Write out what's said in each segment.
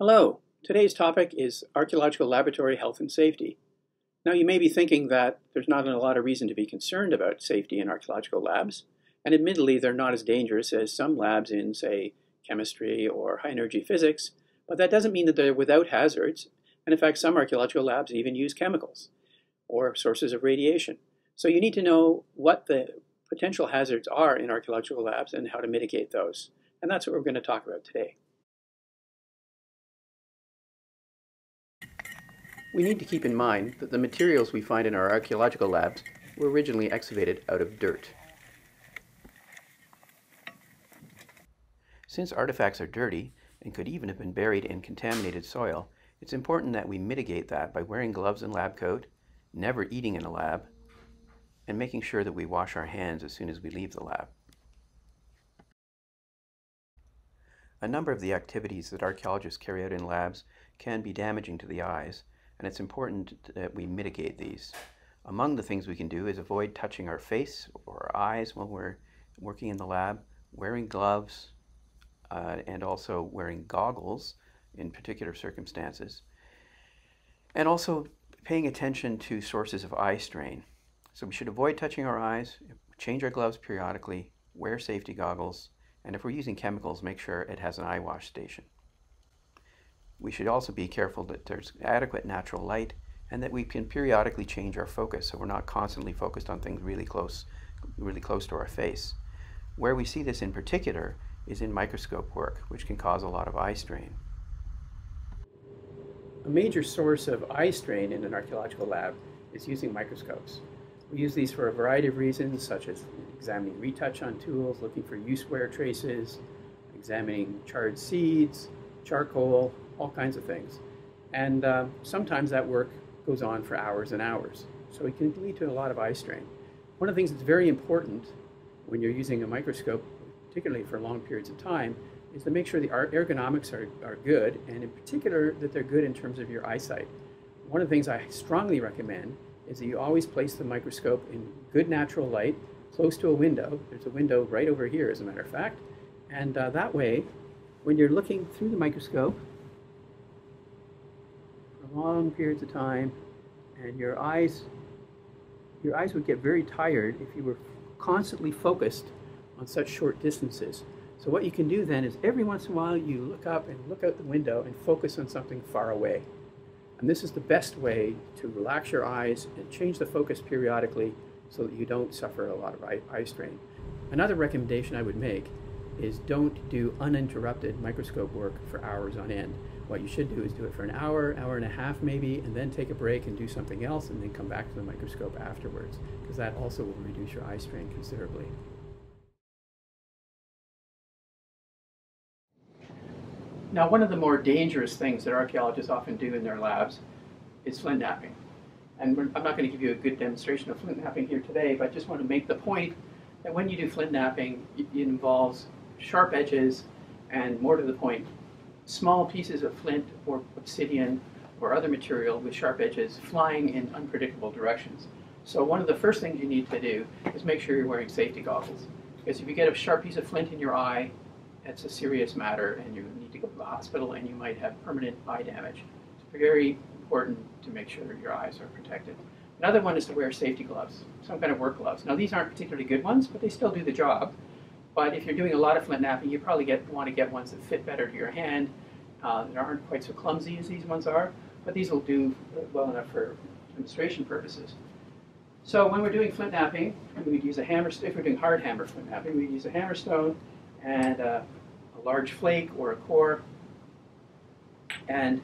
Hello, today's topic is archaeological laboratory health and safety. Now you may be thinking that there's not a lot of reason to be concerned about safety in archaeological labs, and admittedly they're not as dangerous as some labs in, say, chemistry or high energy physics, but that doesn't mean that they're without hazards, and in fact some archaeological labs even use chemicals or sources of radiation. So you need to know what the potential hazards are in archaeological labs and how to mitigate those, and that's what we're going to talk about today. We need to keep in mind that the materials we find in our archaeological labs were originally excavated out of dirt. Since artifacts are dirty and could even have been buried in contaminated soil, it's important that we mitigate that by wearing gloves and lab coat, never eating in a lab, and making sure that we wash our hands as soon as we leave the lab. A number of the activities that archaeologists carry out in labs can be damaging to the eyes, and it's important that we mitigate these. Among the things we can do is avoid touching our face or our eyes when we're working in the lab, wearing gloves, and also wearing goggles in particular circumstances, and also paying attention to sources of eye strain. So we should avoid touching our eyes, change our gloves periodically, wear safety goggles, and if we're using chemicals, make sure it has an eye wash station. We should also be careful that there's adequate natural light and that we can periodically change our focus so we're not constantly focused on things really close to our face. Where we see this in particular is in microscope work, which can cause a lot of eye strain. A major source of eye strain in an archaeological lab is using microscopes. We use these for a variety of reasons, such as examining retouch on tools, looking for use wear traces, examining charred seeds, charcoal, all kinds of things. And sometimes that work goes on for hours and hours. So it can lead to a lot of eye strain. One of the things that's very important when you're using a microscope, particularly for long periods of time, is to make sure the ergonomics are good, and in particular that they're good in terms of your eyesight. One of the things I strongly recommend is that you always place the microscope in good natural light, close to a window. There's a window right over here, as a matter of fact. And that way, when you're looking through the microscope, long periods of time, and your eyes would get very tired if you were constantly focused on such short distances. So what you can do then is every once in a while you look up and look out the window and focus on something far away. And this is the best way to relax your eyes and change the focus periodically so that you don't suffer a lot of eye strain. Another recommendation I would make is don't do uninterrupted microscope work for hours on end. What you should do is do it for an hour, hour and a half maybe, and then take a break and do something else and then come back to the microscope afterwards, because that also will reduce your eye strain considerably. Now, one of the more dangerous things that archaeologists often do in their labs is flintknapping. And I'm not going to give you a good demonstration of flintknapping here today, but I just want to make the point that when you do flintknapping, it involves sharp edges and, more to the point, small pieces of flint or obsidian or other material with sharp edges flying in unpredictable directions. So one of the first things you need to do is make sure you're wearing safety goggles, because if you get a sharp piece of flint in your eye, it's a serious matter and you need to go to the hospital and you might have permanent eye damage. It's very important to make sure your eyes are protected. Another one is to wear safety gloves, some kind of work gloves. Now these aren't particularly good ones, but they still do the job. But if you're doing a lot of flintknapping, you probably want to get ones that fit better to your hand, that aren't quite so clumsy as these ones are, but these will do well enough for demonstration purposes. So when we're doing flintknapping, we'd use a hammer. If we're doing hard hammer flintknapping, we'd use a hammerstone and a large flake or a core, and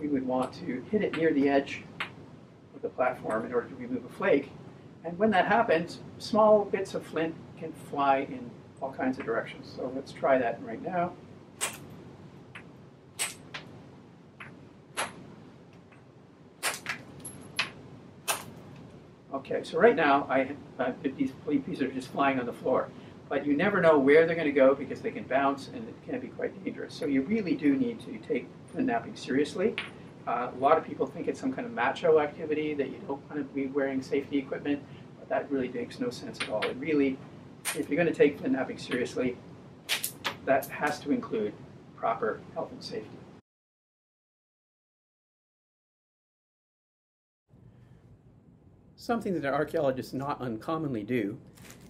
we would want to hit it near the edge of the platform in order to remove a flake. And when that happens, small bits of flint can fly in all kinds of directions. So let's try that right now. Okay, so right now these pieces are just flying on the floor, but you never know where they're going to go because they can bounce and it can be quite dangerous. So you really do need to take flintknapping seriously. A lot of people think it's some kind of macho activity, that you don't want to be wearing safety equipment, but that really makes no sense at all. It really, if you're going to take flintknapping seriously, that has to include proper health and safety. Something that archaeologists not uncommonly do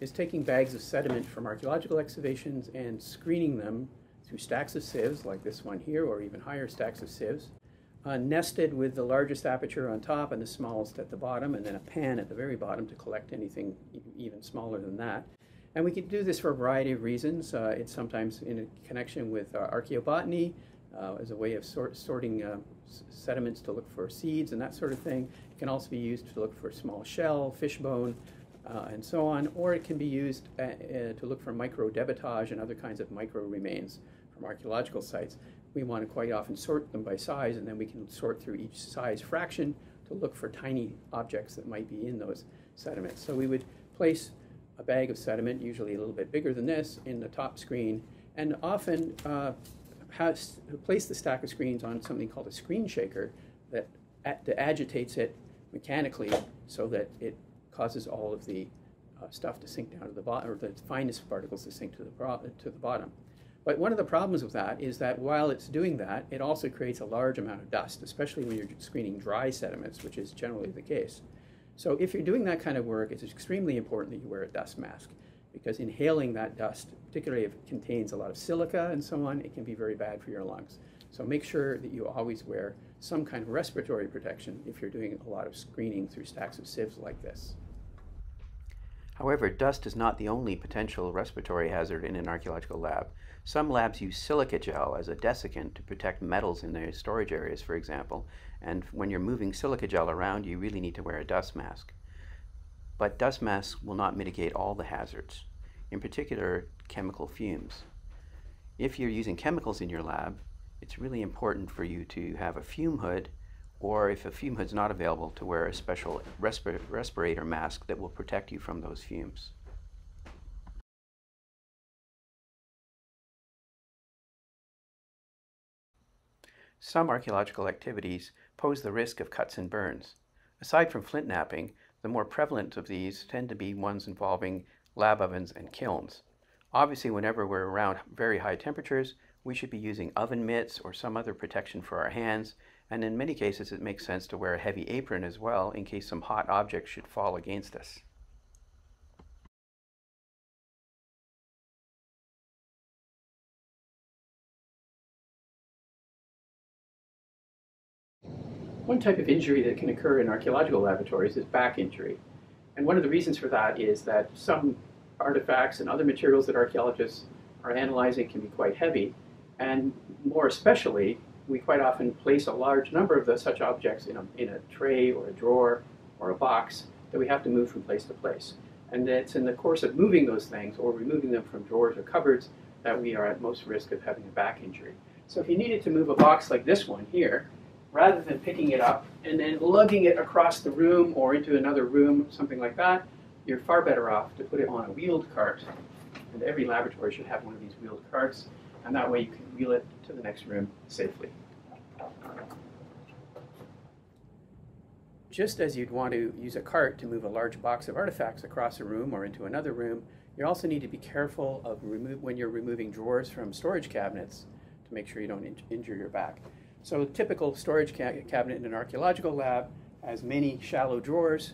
is taking bags of sediment from archaeological excavations and screening them through stacks of sieves, like this one here, or even higher stacks of sieves, nested with the largest aperture on top and the smallest at the bottom, and then a pan at the very bottom to collect anything even smaller than that. And we can do this for a variety of reasons. It's sometimes in connection with archaeobotany as a way of sorting sediments to look for seeds and that sort of thing. It can also be used to look for small shell, fishbone, and so on, or it can be used to look for microdebitage and other kinds of micro remains from archaeological sites. We want to quite often sort them by size, and then we can sort through each size fraction to look for tiny objects that might be in those sediments. So we would place a bag of sediment, usually a little bit bigger than this, in the top screen, and often place the stack of screens on something called a screen shaker that, that agitates it mechanically so that it causes all of the stuff to sink down to the bottom, or the finest particles to sink to the bottom. But one of the problems with that is that while it's doing that, it also creates a large amount of dust, especially when you're screening dry sediments, which is generally the case. So if you're doing that kind of work, it's extremely important that you wear a dust mask, because inhaling that dust, particularly if it contains a lot of silica and so on, it can be very bad for your lungs. So make sure that you always wear some kind of respiratory protection if you're doing a lot of screening through stacks of sieves like this. However, dust is not the only potential respiratory hazard in an archaeological lab. Some labs use silica gel as a desiccant to protect metals in their storage areas, for example, and when you're moving silica gel around, you really need to wear a dust mask. But dust masks will not mitigate all the hazards, in particular chemical fumes. If you're using chemicals in your lab, it's really important for you to have a fume hood, or if a fume hood's not available, to wear a special respirator mask that will protect you from those fumes. Some archaeological activities pose the risk of cuts and burns. Aside from flintknapping, the more prevalent of these tend to be ones involving lab ovens and kilns. Obviously, whenever we're around very high temperatures, we should be using oven mitts or some other protection for our hands, and in many cases it makes sense to wear a heavy apron as well in case some hot object should fall against us. One type of injury that can occur in archaeological laboratories is back injury. And one of the reasons for that is that some artifacts and other materials that archaeologists are analyzing can be quite heavy. And more especially, we quite often place a large number of such objects in a tray or a drawer or a box that we have to move from place to place. And it's in the course of moving those things or removing them from drawers or cupboards that we are at most risk of having a back injury. So if you needed to move a box like this one here, rather than picking it up and then lugging it across the room or into another room, something like that, you're far better off to put it on a wheeled cart. And every laboratory should have one of these wheeled carts, and that way you can wheel it to the next room safely. Just as you'd want to use a cart to move a large box of artifacts across a room or into another room, you also need to be careful of when you're removing drawers from storage cabinets to make sure you don't injure your back. So a typical storage cabinet in an archaeological lab has many shallow drawers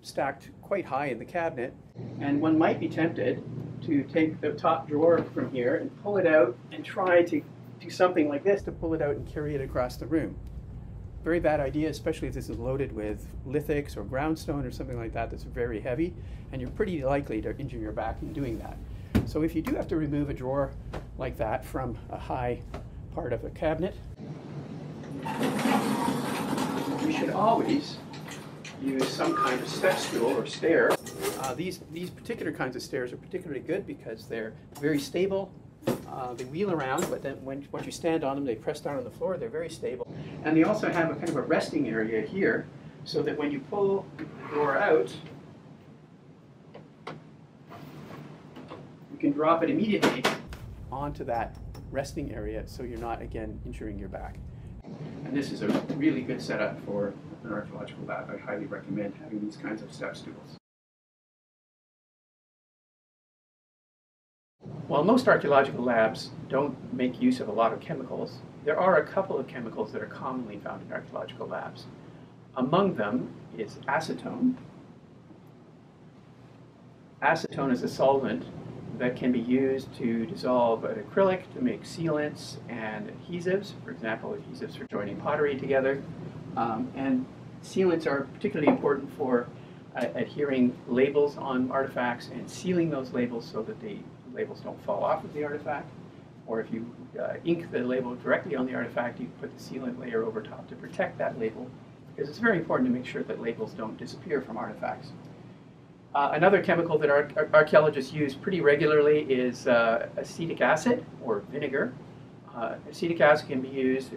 stacked quite high in the cabinet, and one might be tempted to take the top drawer from here and pull it out and try to do something like this to pull it out and carry it across the room. Very bad idea, especially if this is loaded with lithics or groundstone or something like that that's very heavy, and you're pretty likely to injure your back in doing that. So if you do have to remove a drawer like that from a high part of a cabinet, we should always use some kind of step stool or stair. These particular kinds of stairs are particularly good because they're very stable. They wheel around, but then once you stand on them, they press down on the floor. They're very stable. And they also have a kind of a resting area here so that when you pull the drawer out, you can drop it immediately onto that resting area so you're not, again, injuring your back. And this is a really good setup for an archaeological lab. I highly recommend having these kinds of step stools. While most archaeological labs don't make use of a lot of chemicals, there are a couple of chemicals that are commonly found in archaeological labs. Among them is acetone, Acetone is a solvent that can be used to dissolve an acrylic to make sealants and adhesives, for example, adhesives for joining pottery together. And sealants are particularly important for adhering labels on artifacts and sealing those labels so that the labels don't fall off of the artifact. Or if you ink the label directly on the artifact, you put the sealant layer over top to protect that label, because it's very important to make sure that labels don't disappear from artifacts. Another chemical that archaeologists use pretty regularly is acetic acid or vinegar. Acetic acid can be used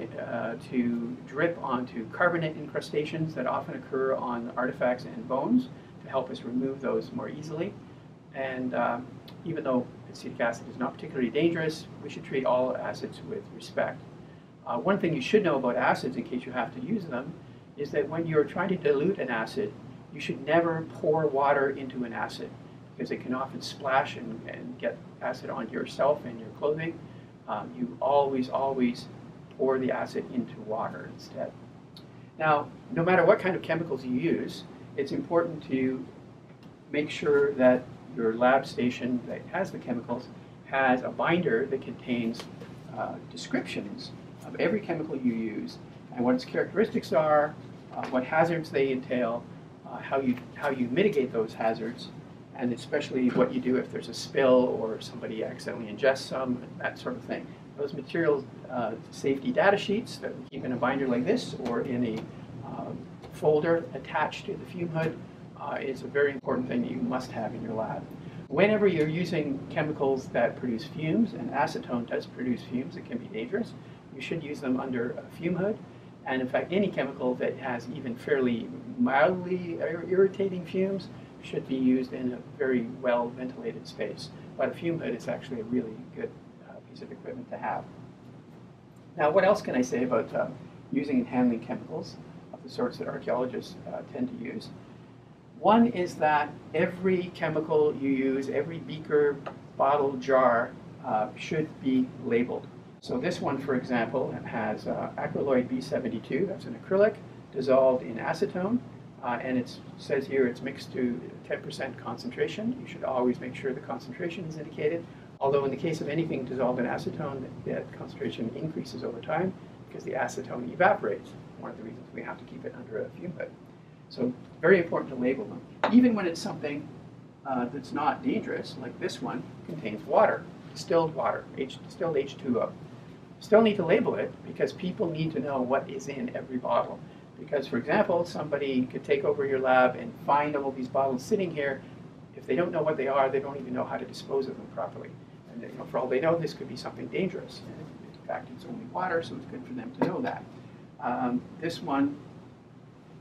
to drip onto carbonate incrustations that often occur on artifacts and bones to help us remove those more easily. And even though acetic acid is not particularly dangerous, we should treat all acids with respect. One thing you should know about acids, in case you have to use them, is that when you're trying to dilute an acid, you should never pour water into an acid, because it can often splash and get acid onto yourself and your clothing. You always pour the acid into water instead. Now, no matter what kind of chemicals you use, it's important to make sure that your lab station that has the chemicals has a binder that contains descriptions of every chemical you use and what its characteristics are, what hazards they entail, how you mitigate those hazards, and especially what you do if there's a spill or somebody accidentally ingests some, that sort of thing. Those material safety data sheets that we keep in a binder like this or in a folder attached to the fume hood is a very important thing that you must have in your lab. Whenever you're using chemicals that produce fumes, and acetone does produce fumes, it can be dangerous, you should use them under a fume hood. And in fact, any chemical that has even fairly mildly irritating fumes should be used in a very well ventilated space. But a fume hood is actually a really good piece of equipment to have. Now, what else can I say about using and handling chemicals of the sorts that archaeologists tend to use? One is that every chemical you use, every beaker, bottle, jar should be labeled. So this one, for example, has Acryloid B72, that's an acrylic, dissolved in acetone, and it says here it's mixed to 10% concentration. You should always make sure the concentration is indicated, although in the case of anything dissolved in acetone, that concentration increases over time because the acetone evaporates, one of the reasons we have to keep it under a fume hood. So very important to label them. Even when it's something that's not dangerous, like this one, contains water, distilled water, distilled H2O. Still need to label it because people need to know what is in every bottle. Because, for example, somebody could take over your lab and find all these bottles sitting here. If they don't know what they are, they don't even know how to dispose of them properly. And you know, for all they know, this could be something dangerous. And in fact, it's only water, so it's good for them to know that. This one,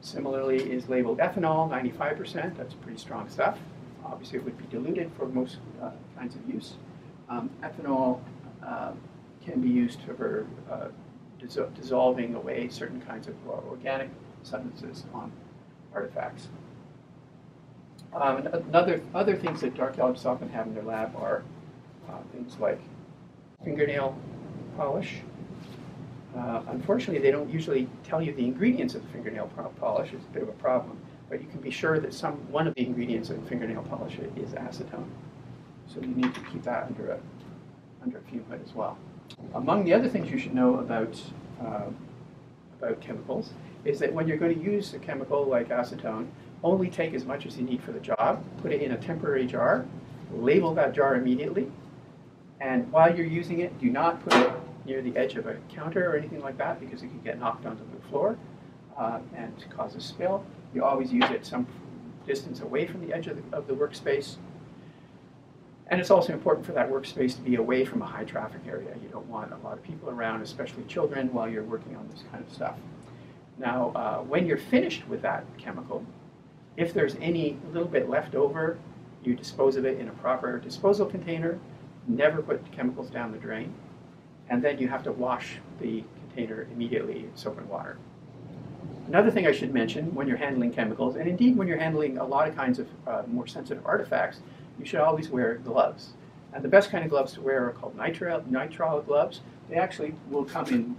similarly, is labeled ethanol, 95%. That's pretty strong stuff. Obviously, it would be diluted for most kinds of use. Ethanol can be used for dissolving away certain kinds of organic substances on artifacts. Other things that archaeologists often have in their lab are things like fingernail polish. Unfortunately, they don't usually tell you the ingredients of the fingernail polish. It's a bit of a problem, but you can be sure that one of the ingredients of the fingernail polish is acetone. So you need to keep that under a fume hood as well. Among the other things you should know about chemicals is that when you're going to use a chemical like acetone, only take as much as you need for the job, put it in a temporary jar, label that jar immediately, and while you're using it, do not put it near the edge of a counter or anything like that because it can get knocked onto the floor and cause a spill. You always use it some distance away from the edge of the workspace. And it's also important for that workspace to be away from a high traffic area. You don't want a lot of people around, especially children, while you're working on this kind of stuff. Now, when you're finished with that chemical, if there's any little bit left over, you dispose of it in a proper disposal container. Never put chemicals down the drain. And then you have to wash the container immediately in soap and water. Another thing I should mention when you're handling chemicals, and indeed when you're handling a lot of kinds of more sensitive artifacts, you should always wear gloves. And the best kind of gloves to wear are called nitrile gloves. They actually will come in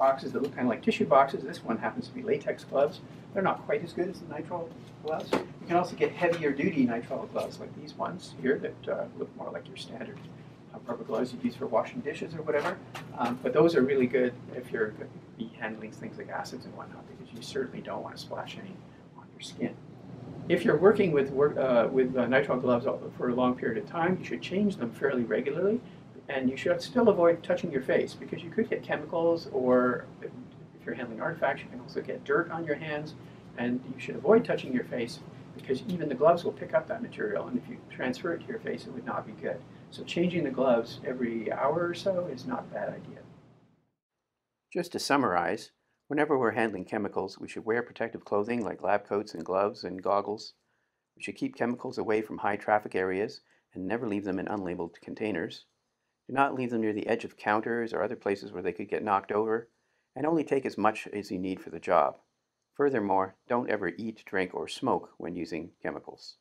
boxes that look kind of like tissue boxes. This one happens to be latex gloves. They're not quite as good as the nitrile gloves. You can also get heavier duty nitrile gloves like these ones here that look more like your standard rubber gloves you'd use for washing dishes or whatever. But those are really good if you're going to be handling things like acids and whatnot, because you certainly don't want to splash any on your skin. If you're working with nitrile gloves for a long period of time, you should change them fairly regularly, and you should still avoid touching your face, because you could get chemicals, or if you're handling artifacts, you can also get dirt on your hands, and you should avoid touching your face, because even the gloves will pick up that material, and if you transfer it to your face, it would not be good. So changing the gloves every hour or so is not a bad idea. Just to summarize, whenever we're handling chemicals, we should wear protective clothing like lab coats and gloves and goggles. We should keep chemicals away from high traffic areas and never leave them in unlabeled containers. Do not leave them near the edge of counters or other places where they could get knocked over, and only take as much as you need for the job. Furthermore, don't ever eat, drink, or smoke when using chemicals.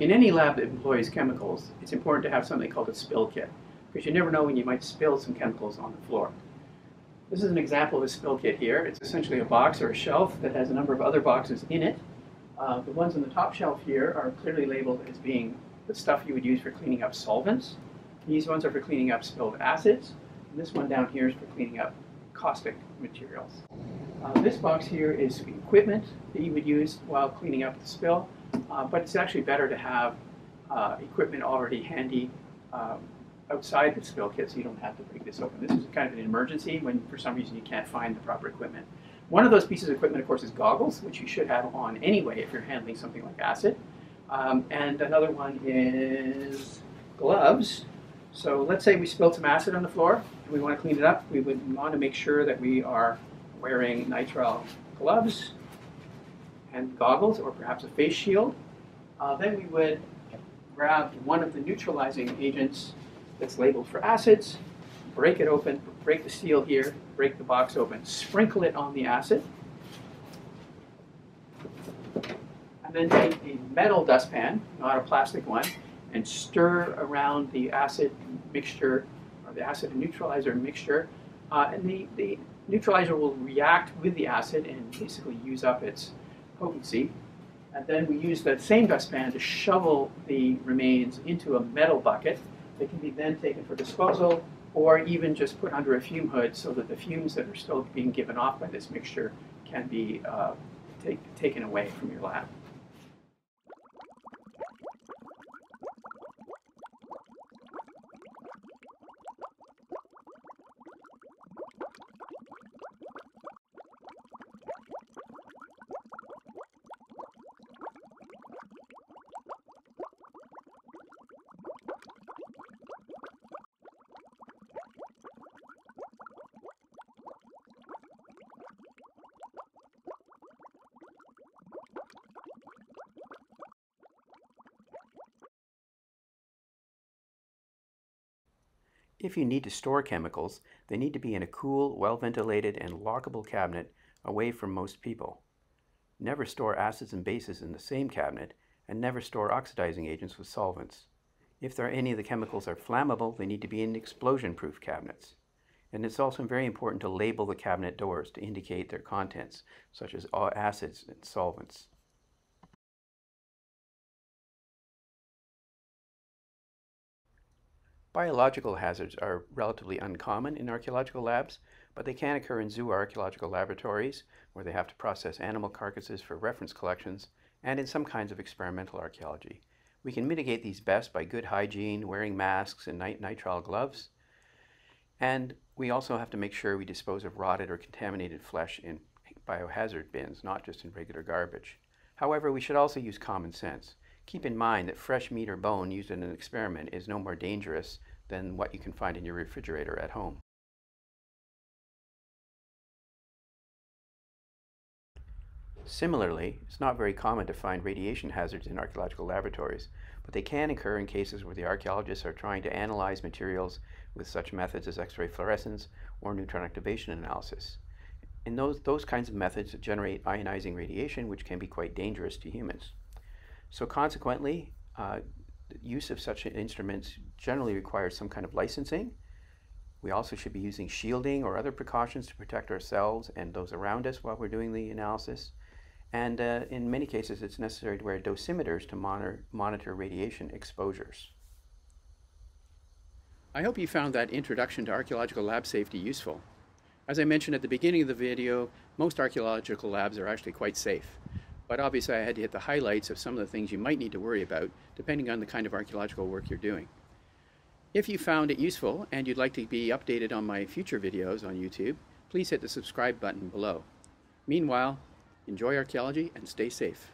In any lab that employs chemicals, it's important to have something called a spill kit, because you never know when you might spill some chemicals on the floor. This is an example of a spill kit here. It's essentially a box or a shelf that has a number of other boxes in it. The ones on the top shelf here are clearly labeled as being the stuff you would use for cleaning up solvents. These ones are for cleaning up spilled acids. And this one down here is for cleaning up caustic materials. This box here is equipment that you would use while cleaning up the spill, but it's actually better to have equipment already handy outside the spill kit, so you don't have to break this open. This is kind of an emergency when for some reason you can't find the proper equipment. One of those pieces of equipment, of course, is goggles, which you should have on anyway if you're handling something like acid. And another one is gloves. So let's say we spilled some acid on the floor and we want to clean it up. We would want to make sure that we are wearing nitrile gloves and goggles, or perhaps a face shield. Then we would grab one of the neutralizing agents that's labeled for acids, break it open, break the seal here, break the box open, sprinkle it on the acid, and then take a metal dustpan, not a plastic one, and stir around the acid mixture, or the acid and neutralizer mixture, and the neutralizer will react with the acid and basically use up its potency. And then we use that same dustpan to shovel the remains into a metal bucket. They can be then taken for disposal, or even just put under a fume hood so that the fumes that are still being given off by this mixture can be taken away from your lab. If you need to store chemicals, they need to be in a cool, well-ventilated, and lockable cabinet away from most people. Never store acids and bases in the same cabinet, and never store oxidizing agents with solvents. If there are any of the chemicals are flammable, they need to be in explosion-proof cabinets. And it's also very important to label the cabinet doors to indicate their contents, such as acids and solvents. Biological hazards are relatively uncommon in archaeological labs, but they can occur in zooarchaeological laboratories, where they have to process animal carcasses for reference collections, and in some kinds of experimental archaeology. We can mitigate these best by good hygiene, wearing masks and nitrile gloves, and we also have to make sure we dispose of rotted or contaminated flesh in biohazard bins, not just in regular garbage. However, we should also use common sense. Keep in mind that fresh meat or bone used in an experiment is no more dangerous than what you can find in your refrigerator at home. Similarly, it's not very common to find radiation hazards in archaeological laboratories, but they can occur in cases where the archaeologists are trying to analyze materials with such methods as X-ray fluorescence or neutron activation analysis. In those kinds of methods generate ionizing radiation, which can be quite dangerous to humans. So consequently, the use of such instruments generally requires some kind of licensing, We also should be using shielding or other precautions to protect ourselves and those around us while we're doing the analysis. And in many cases, it's necessary to wear dosimeters to monitor radiation exposures. I hope you found that introduction to archaeological lab safety useful. As I mentioned at the beginning of the video, most archaeological labs are actually quite safe. But obviously, I had to hit the highlights of some of the things you might need to worry about, depending on the kind of archaeological work you're doing. If you found it useful and you'd like to be updated on my future videos on YouTube, please hit the subscribe button below. Meanwhile, enjoy archaeology and stay safe.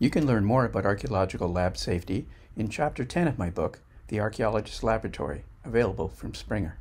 You can learn more about archaeological lab safety in Chapter 10 of my book, The Archaeologist's Laboratory, available from Springer.